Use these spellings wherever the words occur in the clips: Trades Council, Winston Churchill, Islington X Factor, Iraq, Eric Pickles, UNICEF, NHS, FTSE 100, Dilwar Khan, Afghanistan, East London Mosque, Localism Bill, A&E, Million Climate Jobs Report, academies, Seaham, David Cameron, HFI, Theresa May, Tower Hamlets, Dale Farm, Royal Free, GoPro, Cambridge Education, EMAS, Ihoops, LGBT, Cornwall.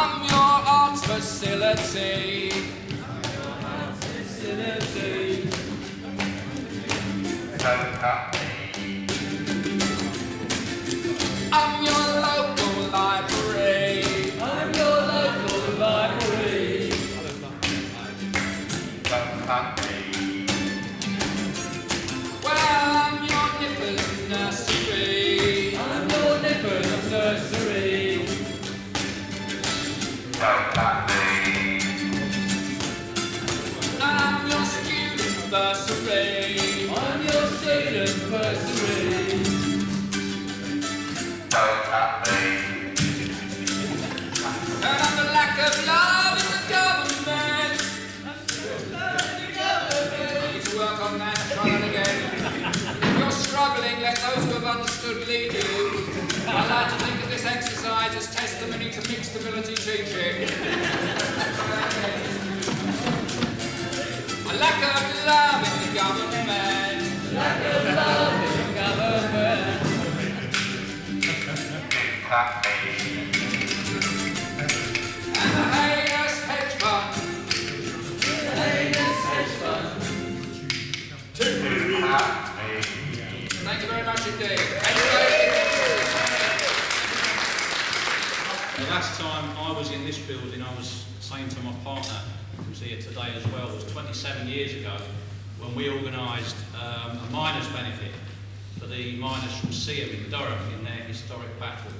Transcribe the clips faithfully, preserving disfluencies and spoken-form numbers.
I'm your arts facility. I'm your arts facility. Don't cut me. I'm your local library. I'm your local library. Don't cut me. Well, I'm your nipper's nursery. I'm your nipper's nursery. Don't cut me. And I'm your student bursary. Of love in the government. You need to work on that and try it again. If you're struggling, let those who have understood lead you. I like to think of this exercise as testimony to mixed ability teaching. A lack of love in the government. A lack of love in the government. And a heinous hedge fund. A heinous hedge fund. Thank you very much indeed. The last time I was in this building, I was saying to my partner, who's here today as well, was twenty-seven years ago when we organised um, a miners' benefit for the miners from Seaham in Durham in their historic battle.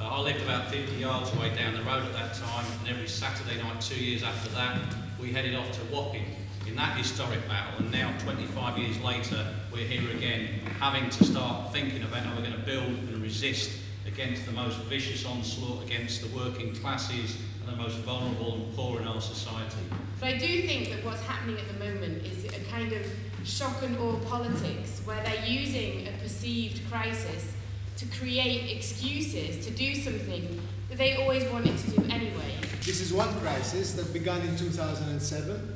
Uh, I lived about fifty yards away down the road at that time, and every Saturday night, two years after that, we headed off to Wapping in that historic battle, and now, twenty-five years later, we're here again, having to start thinking about how we're going to build and resist against the most vicious onslaught against the working classes and the most vulnerable and poor in our society. But I do think that what's happening at the moment is a kind of shock and awe politics, where they're using a perceived crisis to create excuses to do something that they always wanted to do anyway. This is one crisis that began in two thousand seven.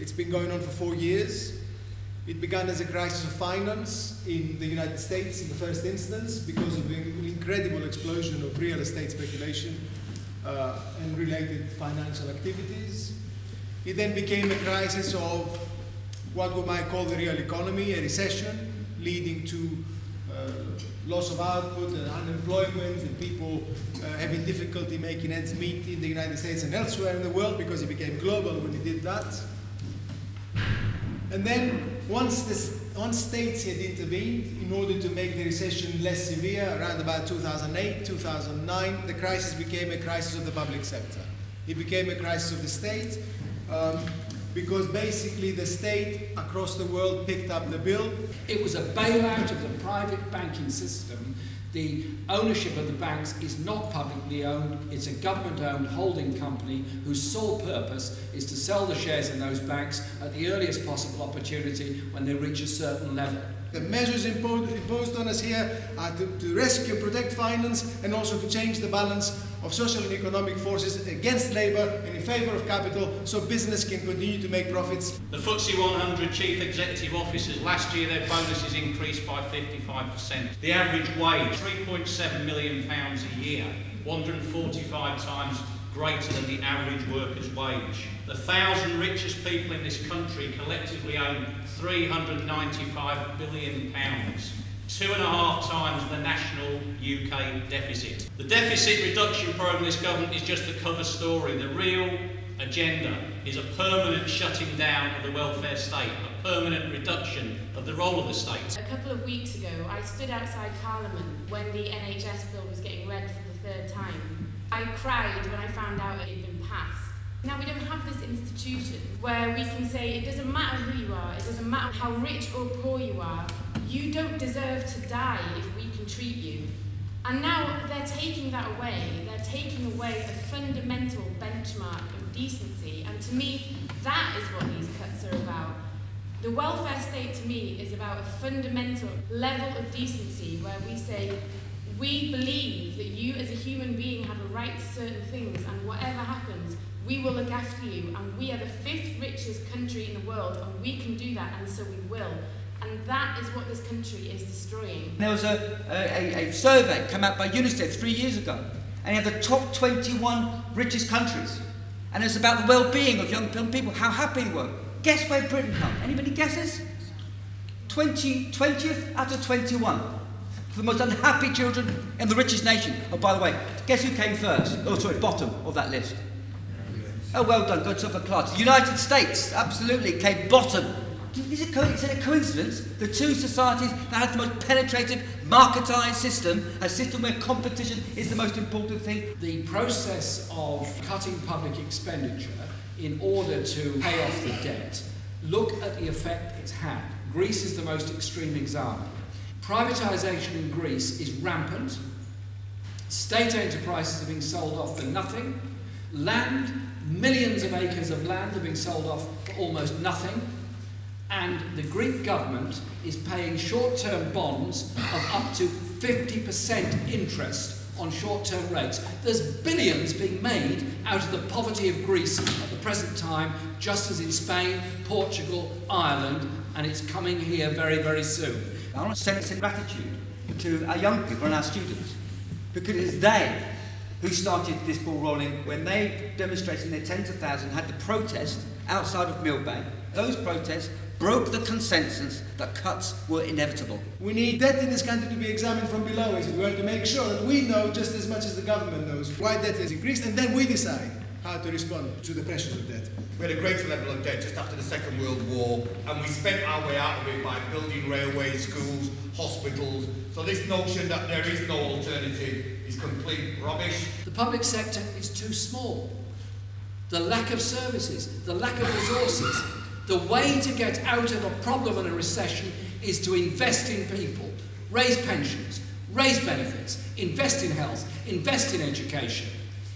It's been going on for four years. It began as a crisis of finance in the United States in the first instance because of an incredible explosion of real estate speculation uh, and related financial activities. It then became a crisis of what we might call the real economy, a recession leading to uh, loss of output and unemployment, and people uh, having difficulty making ends meet in the United States and elsewhere in the world because it became global when it did that. And then once, this, once states had intervened in order to make the recession less severe, around about two thousand eight, two thousand nine, the crisis became a crisis of the public sector. It became a crisis of the state um, because basically the state across the world picked up the bill. It was a bailout of the private banking system. The ownership of the banks is not publicly owned, it's a government-owned holding company whose sole purpose is to sell the shares in those banks at the earliest possible opportunity when they reach a certain level. The measures imposed, imposed on us here are to, to rescue and protect finance and also to change the balance of social and economic forces against labour and in favour of capital so business can continue to make profits. The F T S E one hundred chief executive officers last year, their bonuses increased by fifty-five percent. The average wage, three point seven million pounds a year, one hundred forty-five times greater than the average worker's wage. The thousand richest people in this country collectively own three hundred ninety-five billion pounds, two and a half times the national U K deficit. The deficit reduction programme this government is just the cover story. The real agenda is a permanent shutting down of the welfare state, a permanent reduction of the role of the state. A couple of weeks ago, I stood outside Parliament when the N H S bill was getting read for the third time. I cried when I found out it had been passed. Now we don't have this institution where we can say it doesn't matter who you are, it doesn't matter how rich or poor you are, you don't deserve to die if we can treat you. And now they're taking that away, they're taking away the fundamental benchmark of decency, and to me that is what these cuts are about. The welfare state to me is about a fundamental level of decency where we say we believe that you as a human being have a right to certain things and whatever happens, we will look after you, and we are the fifth richest country in the world, and we can do that, and so we will. And that is what this country is destroying. There was a, a, a survey come out by UNICEF three years ago, and you have the top twenty-one richest countries. And it's about the well-being of young people, how happy they were. Guess where Britain comes? Anybody guesses? twentieth out of twenty-one. The most unhappy children in the richest nation. Oh, by the way, guess who came first? Oh, sorry, bottom of that list. Oh, well done, good upper class. The United States, absolutely, came bottom. Is it, is it a coincidence? The two societies that have the most penetrative, marketised system, a system where competition is the most important thing. The process of cutting public expenditure in order to pay off the debt, look at the effect it's had. Greece is the most extreme example. Privatisation in Greece is rampant. State enterprises are being sold off for nothing. Land, millions of acres of land are being sold off for almost nothing. And the Greek government is paying short-term bonds of up to fifty percent interest on short-term rates. There's billions being made out of the poverty of Greece at the present time, just as in Spain, Portugal, Ireland, and it's coming here very, very soon. I want to send some gratitude to our young people and our students, because it's they who started this ball rolling when they demonstrated in their tens of thousands, had the protest outside of Milbank. Those protests broke the consensus that cuts were inevitable. We need debt in this country to be examined from below, as it were, to make sure that we know just as much as the government knows why debt has increased, and then we decide how to respond to the pressures of debt. We had a greater level of debt just after the Second World War, and we spent our way out of it by building railways, schools, hospitals. So this notion that there is no alternative is complete rubbish. The public sector is too small. The lack of services, the lack of resources. The way to get out of a problem and a recession is to invest in people, raise pensions, raise benefits, invest in health, invest in education,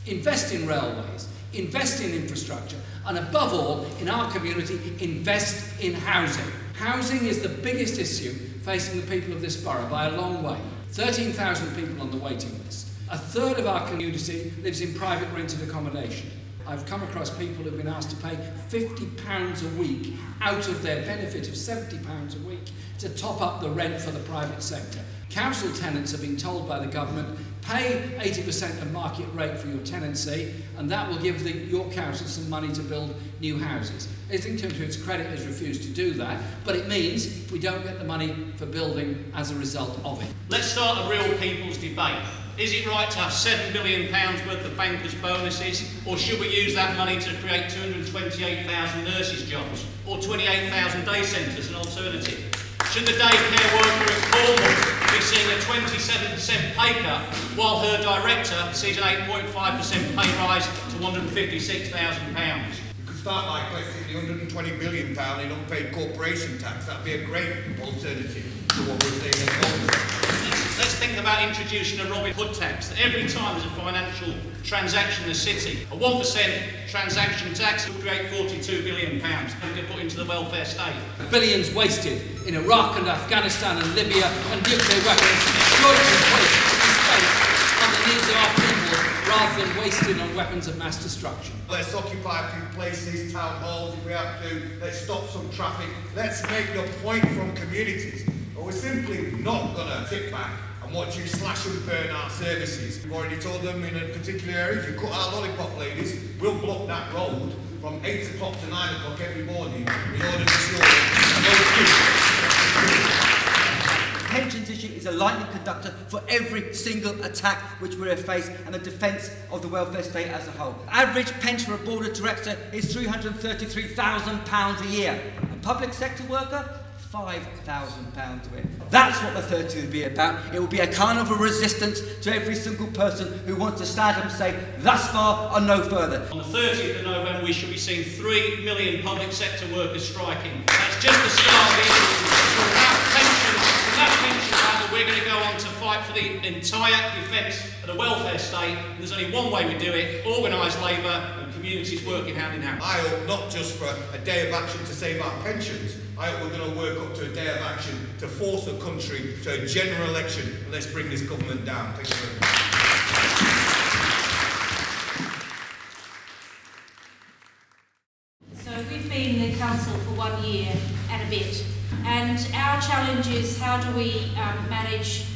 invest in railways, invest in infrastructure, and above all, in our community, invest in housing. Housing is the biggest issue facing the people of this borough by a long way. thirteen thousand people on the waiting list. A third of our community lives in private rented accommodation. I've come across people who've been asked to pay fifty pounds a week out of their benefit of seventy pounds a week to top up the rent for the private sector. Council tenants have been told by the government, pay eighty percent of market rate for your tenancy, and that will give the, your council some money to build new houses. Islington, to its credit, has refused to do that, but it means we don't get the money for building as a result of it. Let's start a real people's debate. Is it right to have seven billion pounds worth of bankers' bonuses, or should we use that money to create two hundred twenty-eight thousand nurses' jobs, or twenty-eight thousand day centres as an alternative? Should the daycare worker in Cornwall be seeing a twenty-seven percent pay cut, while her director sees an eight point five percent pay rise to one hundred fifty-six thousand pounds? You could start by collecting the one hundred twenty billion pounds in unpaid corporation tax. That would be a great alternative to what we're seeing in Cornwall. Let's think about introducing a Robin Hood tax, that every time there's a financial transaction in the city, a one percent transaction tax will create forty-two billion pounds to be put into the welfare state. Billions wasted in Iraq and Afghanistan and Libya, and nuclear weapons should be wasted in space on the needs of our people rather than wasted on weapons of mass destruction. Let's occupy a few places, town halls if we have to, let's stop some traffic, let's make the point from communities. But we're simply not going to sit back and watch you slash and burn our services. We've already told them in a particular area, if you cut our lollipop ladies, we'll block that road from eight o'clock to nine o'clock every morning in order to ensure that the pensions issue is a lightning conductor for every single attack which we're faced and the defence of the welfare state as a whole. Average pension for a board of director is three hundred thirty-three thousand pounds a year. A public sector worker? five thousand pounds a year. That's what the thirty will be about. It will be a kind of a resistance to every single person who wants to stand and say, thus far and no further. On the thirtieth of November, we should be seeing three million public sector workers striking. That's just the start of the issue. From that pension, from that pension battle, we're going to go on to fight for the entire defence of the welfare state. And there's only one way we do it, organised labour and communities working hand in hand. I hope not just for a day of action to save our pensions. I hope we're going to work up to a day of action to force the country to a general election, and let's bring this government down. Thank you very much. So we've been in the council for one year and a bit, and our challenge is how do we um, manage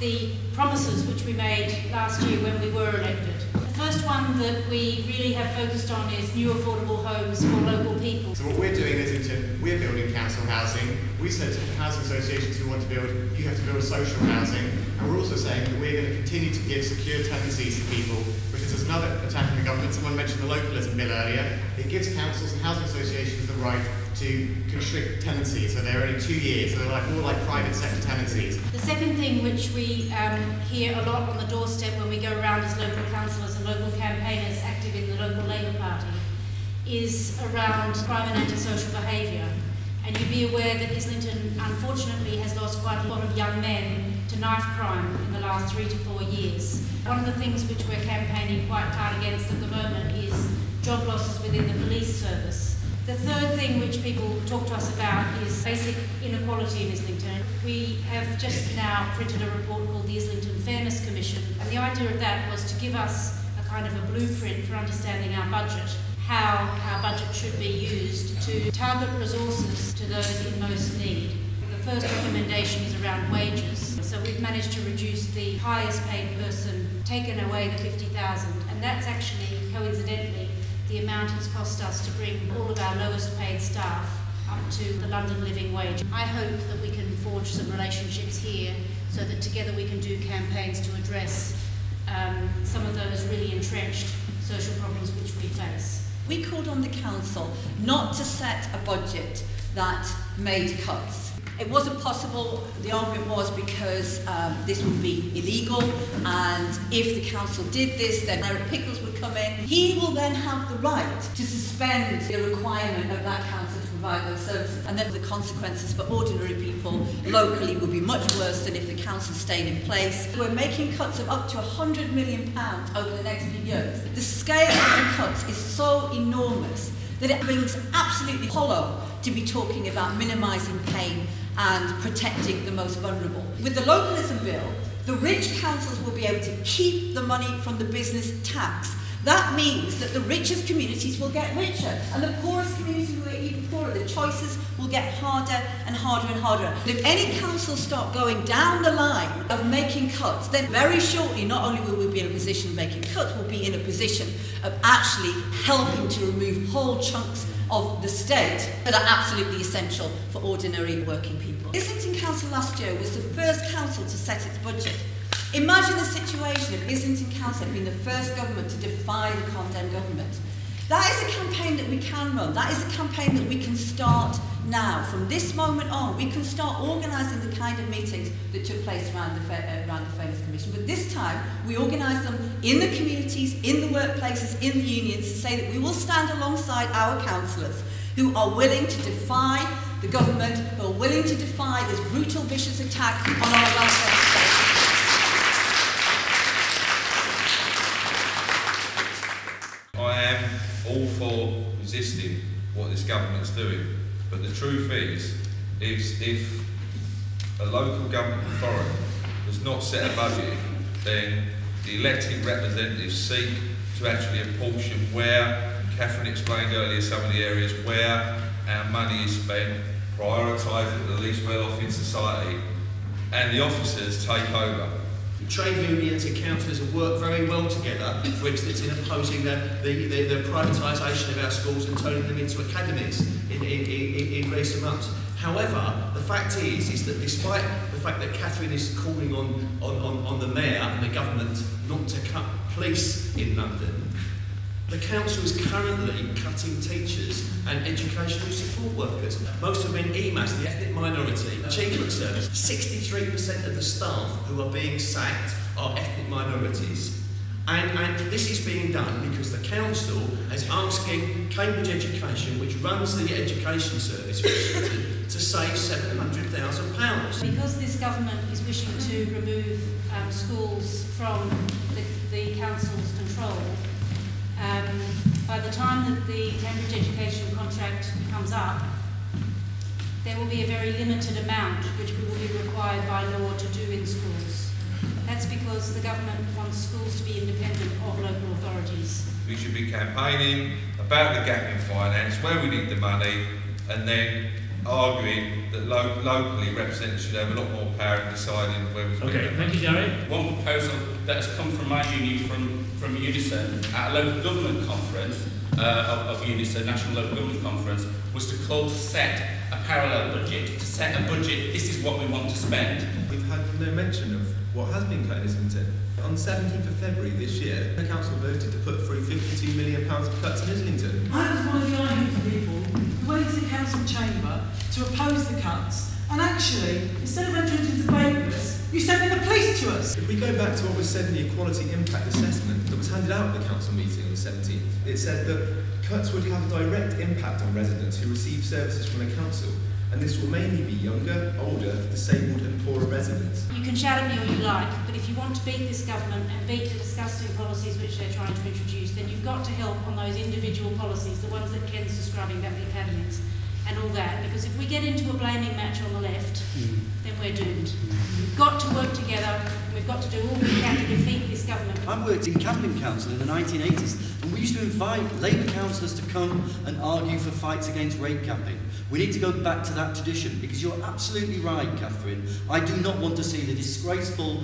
the promises which we made last year when we were elected. The first one that we really have focused on is new affordable homes for local people. So what we're doing in Islington, we're building council housing. We said to the housing associations who want to build, you have to build social housing. And we're also saying that we're going to continue to give secure tenancies to people, because there's another attack on the government. Someone mentioned the Localism Bill earlier. It gives councils and housing associations the right to constrict tenancies, so they're only two years, so they're like, more like private sector tenancies. The second thing which we um, hear a lot on the doorstep when we go around as local councillors and local campaigners active in the local Labour Party is around crime and antisocial behaviour. And you'd be aware that Islington, unfortunately, has lost quite a lot of young men to knife crime in the last three to four years. One of the things which we're campaigning quite hard against at the moment is job losses within the police service. The third thing which people talk to us about is basic inequality in Islington. We have just now printed a report called the Islington Fairness Commission, and the idea of that was to give us a kind of a blueprint for understanding our budget, how our budget should be used to target resources to those in most need. The first recommendation is around wages. So we've managed to reduce the highest paid person, taken away the fifty thousand, and that's actually, coincidentally, the amount it's cost us to bring all of our lowest paid staff up to the London living wage. I hope that we can forge some relationships here so that together we can do campaigns to address um, some of those really entrenched social problems which we face. We called on the council not to set a budget that made cuts. It wasn't possible. The argument was because um, this would be illegal, and if the council did this, then Eric Pickles would come in. He will then have the right to suspend the requirement of that council to provide those services, and then the consequences for ordinary people locally would be much worse than if the council stayed in place. We're making cuts of up to one hundred million pounds over the next few years. The scale of the cuts is so enormous that it rings absolutely hollow to be talking about minimising pain and protecting the most vulnerable. With the Localism Bill, the rich councils will be able to keep the money from the business tax. That means that the richest communities will get richer, and the poorest communities will get even poorer. The choices will get harder and harder and harder. And if any councils start going down the line of making cuts, then very shortly not only will we be in a position of making cuts, we'll be in a position of actually helping to remove whole chunks of the state that are absolutely essential for ordinary working people. Islington Council last year was the first council to set its budget. Imagine the situation if Islington Council had been the first government to defy the Condemned government. That is a campaign that we can run. That is a campaign that we can start now. From this moment on, we can start organising the kind of meetings that took place around the, uh, around the Fairness Commission. But this time, we organise them in the communities, in the workplaces, in the unions, to say that we will stand alongside our councillors who are willing to defy the government, who are willing to defy this brutal, vicious attack on our welfare state. I am all for resisting what this government's doing, but the truth is, is if a local government authority does not set a budget, then the elected representatives seek to actually apportion where, Catherine explained earlier some of the areas where our money is spent, prioritising the least well off in society, and the officers take over. Trade unions and councillors have worked very well together, for instance, in opposing the, the, the, the privatisation of our schools and turning them into academies in, in, in, in recent months. However, the fact is, is that despite the fact that Catherine is calling on, on, on, on the Mayor and the government not to cut police in London, the council is currently cutting teachers and educational support workers. Most of them in E M A S, the ethnic minority achievement service. sixty-three percent of the staff who are being sacked are ethnic minorities. And, and this is being done because the council is asking Cambridge Education, which runs the education service, to save seven hundred thousand pounds. Because this government is wishing to remove um, schools from the, the council's control, Um, by the time that the Cambridge Education contract comes up, there will be a very limited amount which we will be required by law to do in schools. That's because the government wants schools to be independent of local authorities. We should be campaigning about the gap in finance, where we need the money, and then arguing that lo locally representatives should have a lot more power in deciding where it's okay, thank you, Gary. One proposal that's come from my union, from, from Unison, at a local government conference, uh, of, of Unison, National Local Government Conference, was to call to set a parallel budget, to set a budget, this is what we want to spend. We've had no mention of what has been cut in Islington. On seventeenth of February this year, the council voted to put through fifty-two million pounds of cuts in Islington. I was one of the Islington people who went to the council chamber to oppose the cuts, and actually, instead of entering into debate with us, you sent the police to us. If we go back to what was said in the Equality Impact Assessment that was handed out at the council meeting on the seventeenth, it said that cuts would have a direct impact on residents who receive services from the council, and this will mainly be younger, older, disabled and poorer residents. You can shout at me all you like, but if you want to beat this government and beat the disgusting policies which they're trying to introduce, then you've got to help on those individual policies, the ones that Ken's describing about the academies and all that, because if we get into a blaming match on the left, mm. then we're doomed. Mm. We've got to work together, and we've got to do all we can to defeat this government. I worked in Camden Council in the nineteen eighties, and we used to invite Labour councillors to come and argue for fights against rape camping. We need to go back to that tradition, because you're absolutely right, Catherine. I do not want to see the disgraceful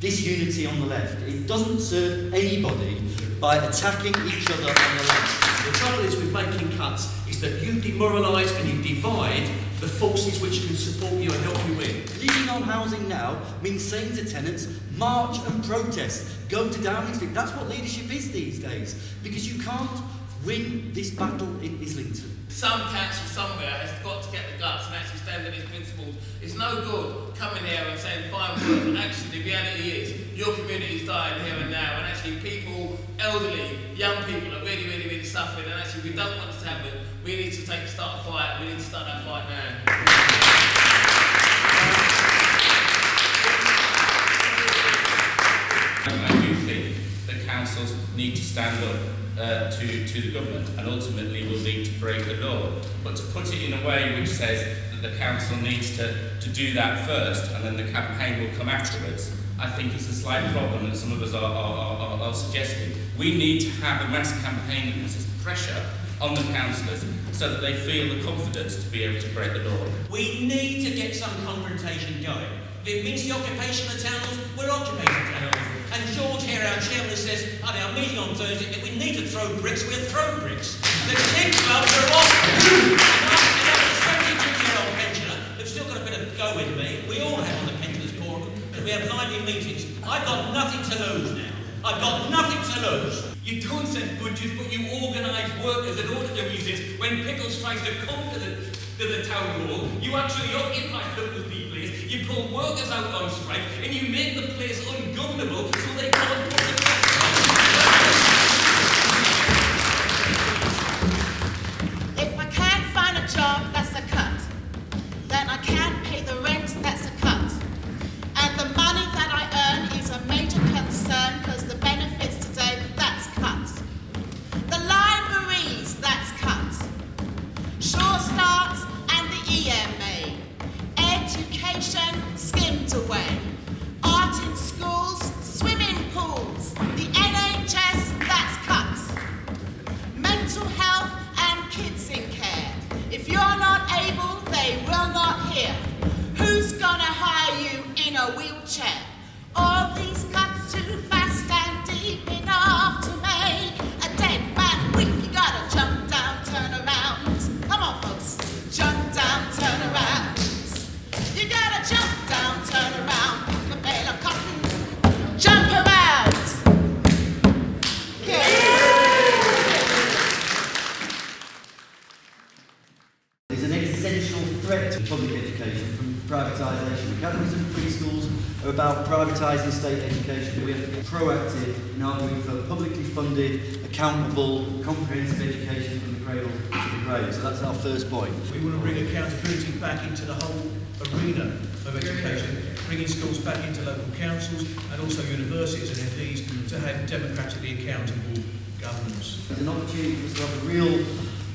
disunity on the left. It doesn't serve anybody by attacking each other on the left. The trouble is with making cuts is that you demoralise and you divide the forces which can support you and help you win. Leaning on housing now means saying to tenants, march and protest, go to Downing Street. That's what leadership is these days, because you can't win this battle in Islington. Some council somewhere has got to get the guts and actually stand on its principles. It's no good coming here and saying fine words, and actually the reality is your community's dying here and now, and actually people, elderly, young people are really, really, really suffering, and actually we don't want this to happen. We need to take start a fight, we need to start that fight now. I do think that councils need to stand up Uh, to, to the government, and ultimately will lead to break the law. But to put it in a way which says that the council needs to, to do that first and then the campaign will come afterwards, I think it's a slight problem that some of us are, are, are, are suggesting. We need to have a mass campaign that puts pressure on the councillors so that they feel the confidence to be able to break the law. We need to get some confrontation going. If it means the occupation of the towns, we're occupating towns. And George here, our chairman, says, oh, at our meeting on Thursday, if we need to throw bricks, we'll throw bricks. The ten clubs are off. And I'm a seventy-two-year-old pensioner who's still got a bit of go in me. We all have on the pensioners' board, and we have lively meetings. I've got nothing to lose now. I've got nothing to lose. You don't send budgets, but you organise workers and order them use it. When Pickles tries to conquer the, the, the town hall, you actually occupy local people. You pull workers out on strike and you make the place ungovernable so they can't put the cost. If I can't find a job, that's a cut. Then I can't pay the rent, that's a cut. And the money that I earn is a major concern because the benefits today, that's cut. The libraries, that's cut. Sure Start and the E M A. Education skimmed away. Art in schools, swimming pools. The N H S, that's cut. Mental health and kids in care. If you're not able, they will not hear. Who's gonna hire you in a wheelchair? All these cuts too fast and deep enough to make a dead man weak. You gotta jump down, turn around. Come on, folks. Jump down, turn around. You gotta jump down, turn around, the bale of cotton, jump around! Yeah. There's an existential threat to public education from privatisation. Academies and preschools are about privatising state education. We have to be proactive in arguing for publicly funded, accountable, comprehensive education from the cradle to the grave. So that's our first point. We want to bring accountability back into the whole arena of education, bringing schools back into local councils and also universities and M Ps to have democratically accountable governance. There's an opportunity for us to have a real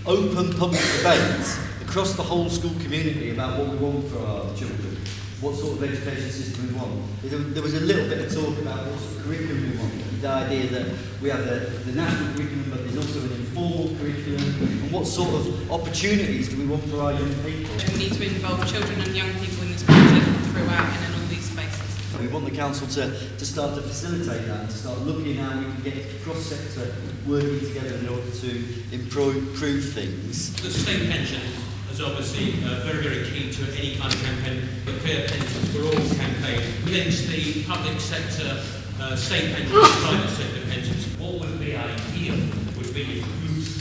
open public debate across the whole school community about what we want for our children. what sort of education system we want. There was a little bit of talk about what sort of curriculum we want, the idea that we have the, the national curriculum, but there's also an informal curriculum, and what sort of opportunities do we want for our young people. We need to involve children and young people in this project throughout and in all these spaces. We want the council to, to start to facilitate that, to start looking at how we can get cross-sector working together in order to improve, improve things. The state pension is obviously uh, very, very key to any kind of campaign, the fair pensions for all campaign, links the public sector, uh, state pensions, private sector pensions. What would be ideal would be if groups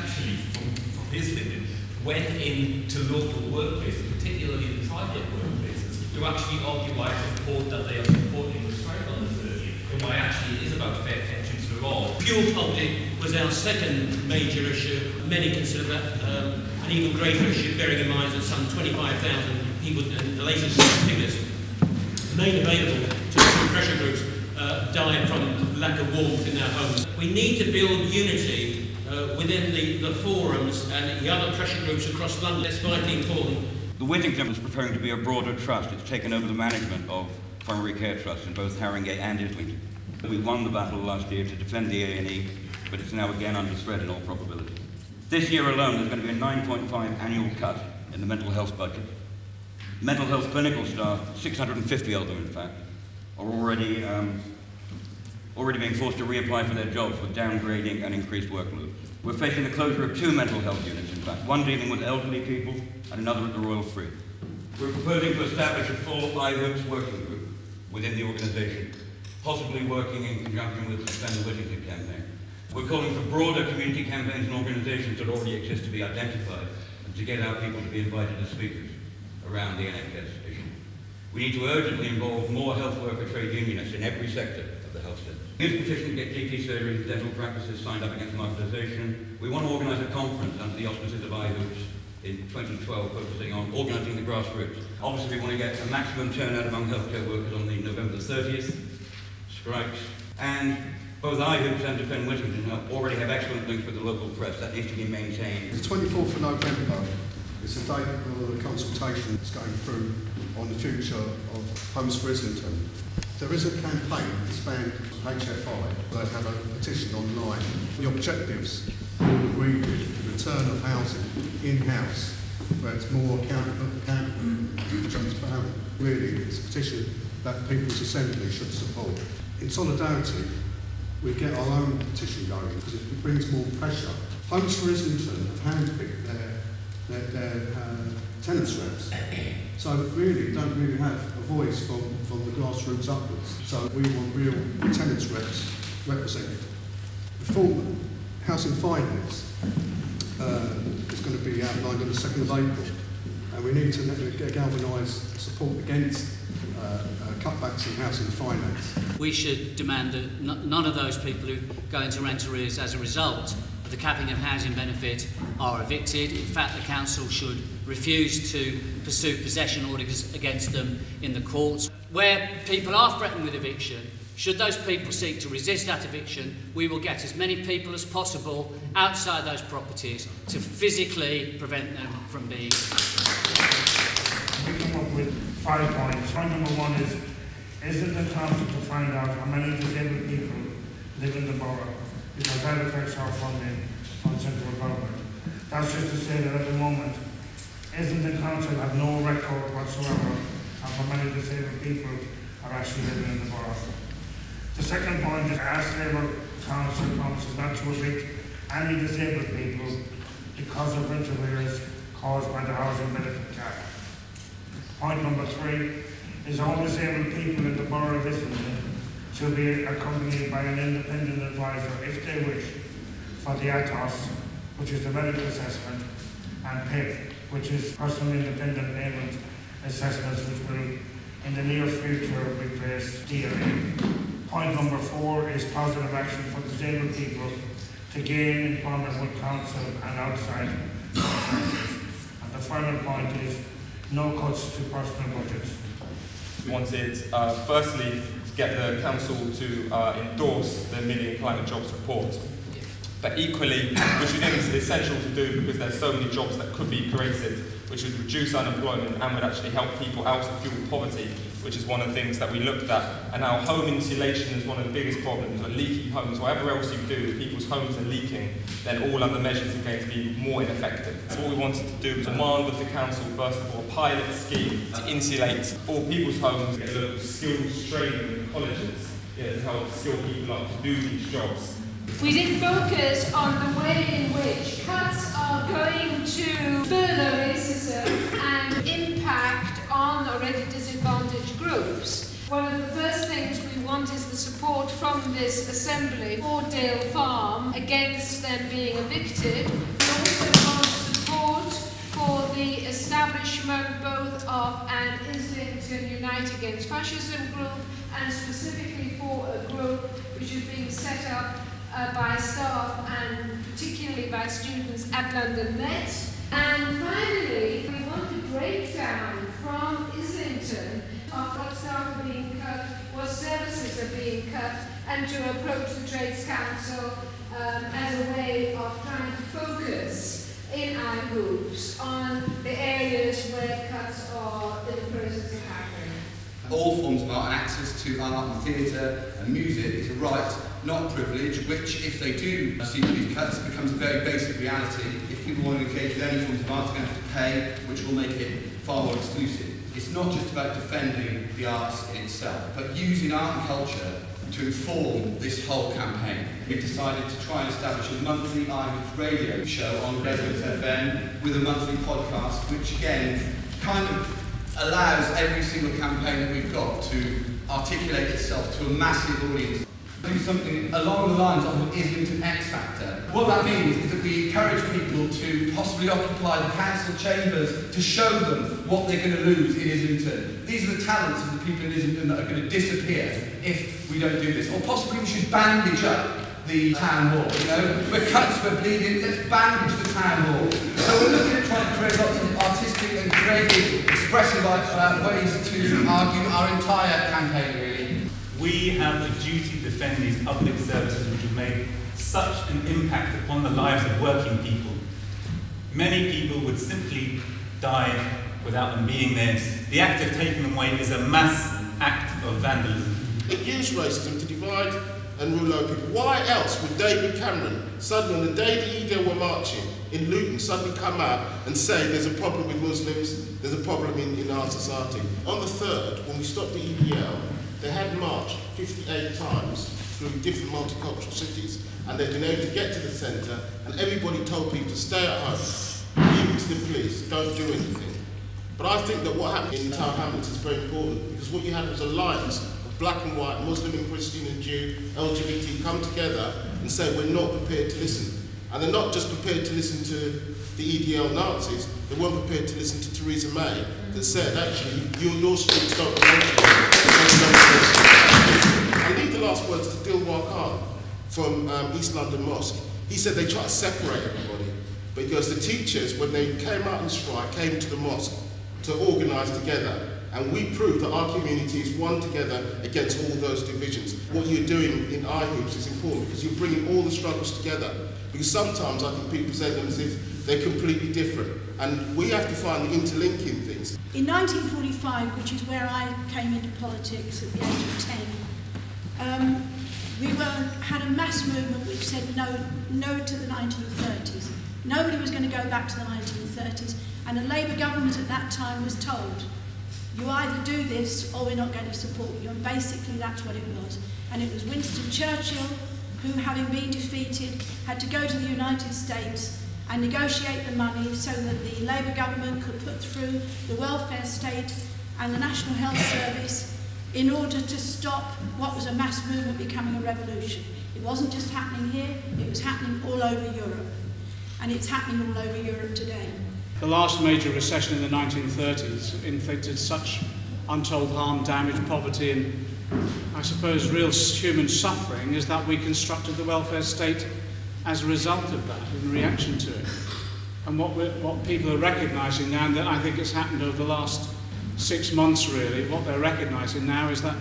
actually from, from Islington went into local workplaces, particularly in private workplaces, to actually occupy support that they are supporting the struggle on the thirtieth, why actually it is about fair pensions for all. Pure public was our second major issue, many consider that um, an even greater issue, bearing in mind that some twenty-five thousand people, in the latest figures, made available to pressure groups, uh, died from lack of warmth in their homes. We need to build unity uh, within the, the forums and the other pressure groups across London. It's vitally important. The Whittington is preparing to be a broader trust. It's taken over the management of primary care trusts in both Haringey and Islington. We won the battle last year to defend the A and E, but it's now again under threat in all probability. This year alone, there's going to be a nine point five annual cut in the mental health budget. Mental health clinical staff, six hundred fifty of them in fact, are already, um, already being forced to reapply for their jobs with downgrading and increased workload. We're facing the closure of two mental health units in fact, one dealing with elderly people and another at the Royal Free. We're proposing to establish a full Ihoops working group within the organisation, possibly working in conjunction with the Stand the Whittington campaign. We're calling for broader community campaigns and organisations that already exist to be identified and to get our people to be invited as speakers around the N H S issue. We need to urgently involve more health worker trade unionists in every sector of the health system. Here's a petition to get G P surgery and dental practices signed up against marketisation. We want to organise a conference under the auspices of Ihoops in twenty twelve, focusing on organising the grassroots. Obviously, we want to get a maximum turnout among healthcare workers on the November thirtieth strikes. And both Ihoops and Defend Whittington already have excellent links with the local press. That needs to be maintained. The twenty-fourth of November is the date of the consultation that's going through on the future of Homes for Islington. There is a campaign that's banned from H F I. They have a petition online. The objectives will agree with the return of housing in-house, where it's more accountable, transparent. Really, it's a petition that People's Assembly should support. In solidarity, we get our own petition going because it brings more pressure. Homes for Islington have handpicked their, their, their uh, tenants reps, so really don't really have a voice from, from the grassroots upwards. So we want real tenants reps represented. Reform housing finance uh, is going to be outlined on the second of April, and we need to galvanise support against Uh, uh, cutbacks in housing finance. We should demand that none of those people who go into rent arrears as a result of the capping of housing benefit are evicted. In fact, the council should refuse to pursue possession orders against them in the courts. Where people are threatened with eviction, should those people seek to resist that eviction, we will get as many people as possible outside those properties to physically prevent them from being evicted. We come up with five points. Point number one is, is it the council to find out how many disabled people live in the borough? Because that affects our funding from central government. That's just to say that at the moment, isn't the council have no record whatsoever of how many disabled people are actually living in the borough? The second point is, ask Labour Council promises not to evict any disabled people because of rent arrears caused by the housing benefit cap. Point number three is all disabled people in the borough of Islington should be accompanied by an independent advisor, if they wish, for the A T O S, which is the medical assessment, and P I P, which is personal independent payment assessments, which will in the near future replace D L A. Point number four is positive action for disabled people to gain employment with council and outside. And the final point is no cuts to personal budgets. We wanted, uh, firstly, to get the council to uh, endorse the Million Climate Jobs report. but equally, which we think is essential to do because there's so many jobs that could be created, which would reduce unemployment and would actually help people out of fuel poverty, which is one of the things that we looked at. And now home insulation is one of the biggest problems, or leaky homes, whatever else you do, if people's homes are leaking, then all other measures are going to be more ineffective. So what we wanted to do was demand of the council, first of all, a pilot scheme to insulate all people's homes, get a little skills training in colleges, you know, to help skill people up to do these jobs. We did focus on the way in which cuts are going to further racism and impact on already disadvantaged groups. One of the first things we want is the support from this Assembly for Dale Farm against them being evicted. We also want support for the establishment both of an Islington Unite Against Fascism group and specifically for a group which is being set up Uh, by staff and particularly by students at London Met. And finally, we want a breakdown from Islington of what staff are being cut, what services are being cut, and to approach the Trades Council um, as a way of trying to focus in our groups on the areas where cuts are in the process of happening. All forms of art and access to art and theatre and music is a right, not privilege, which, if they do see these cuts, becomes a very basic reality. If people want to engage with any forms of art, they're going to have to pay, which will make it far more exclusive. It's not just about defending the arts in itself, but using art and culture to inform this whole campaign. We've decided to try and establish a monthly live radio show on Residence F M with a monthly podcast, which again kind of allows every single campaign that we've got to articulate itself to a massive audience. Do something along the lines of an Islington X Factor. What that means is that we encourage people to possibly occupy the council chambers to show them what they're going to lose in Islington. These are the talents of the people in Islington that are going to disappear if we don't do this. Or possibly we should bandage up the town hall, you know? Where cuts were bleeding, let's bandage the town hall. So we're looking at trying to create lots of artistic and creative, expressive uh, ways to argue our entire campaign, really. We have a duty to defend these public services which have made such an impact upon the lives of working people. Many people would simply die without them being there. The act of taking them away is a mass act of vandalism. It used racism to divide and rule over people. Why else would David Cameron suddenly, on the day the E D L were marching in Luton, suddenly come out and say there's a problem with Muslims, there's a problem in, in our society? On the third, when we stopped the E D L, they had marched fifty-eight times through different multicultural cities, and they'd been able to get to the centre, and everybody told people to stay at home, leave it to the police, don't do anything. But I think that what happened in the Tower Hamlets is very important, because what you had was an alliance of black and white, Muslim and Christian and Jew, L G B T come together and say we're not prepared to listen. And they're not just prepared to listen to the E D L Nazis, they weren't prepared to listen to Theresa May, that said, actually, you and your students don't belong to them. I leave the last words to Dilwar Khan from um, East London Mosque. He said they try to separate everybody because the teachers, when they came out and strike, came to the mosque to organise together. And we proved that our community is one together against all those divisions. What you're doing in Ihoops is important because you're bringing all the struggles together. Because sometimes I think people present them as if they're completely different. And we have to find the interlinking things. In nineteen forty-five, which is where I came into politics at the age of ten, um, we were, had a mass movement which said no, no to the nineteen thirties. Nobody was going to go back to the nineteen thirties. And the Labour government at that time was told, you either do this or we're not going to support you. And basically that's what it was. And it was Winston Churchill who, having been defeated, had to go to the United States and negotiate the money so that the Labour government could put through the welfare state and the National Health Service in order to stop what was a mass movement becoming a revolution. It wasn't just happening here, it was happening all over Europe. And it's happening all over Europe today. The last major recession in the nineteen thirties inflicted such untold harm, damage, poverty and, I suppose, real human suffering is that we constructed the welfare state as a result of that, in reaction to it. And what, we're, what people are recognising now, and that I think it's happened over the last six months really, what they're recognising now is that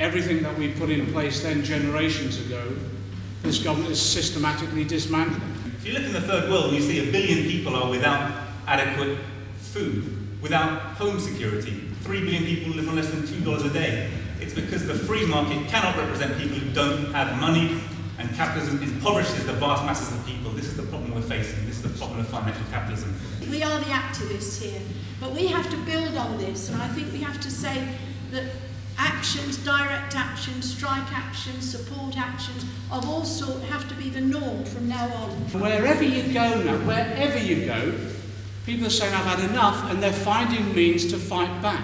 everything that we put in place then generations ago this government is systematically dismantling. If you look in the third world, you see a billion people are without adequate food, without home security. Three billion people live on less than two dollars a day. It's because the free market cannot represent people who don't have money, and capitalism impoverishes the vast masses of people. This is the problem we're facing. This is the problem of financial capitalism. We are the activists here, but we have to build on this, and I think we have to say that actions, direct actions, strike actions, support actions of all sorts have to be the norm from now on. Wherever you go now, wherever you go, people are saying I've had enough, and they're finding means to fight back.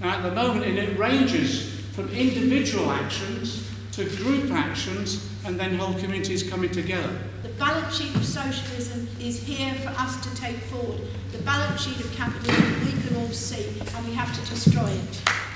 Now at the moment, and it ranges from individual actions to group actions and then whole communities coming together. The balance sheet of socialism is here for us to take forward. The balance sheet of capitalism we can all see, and we have to destroy it.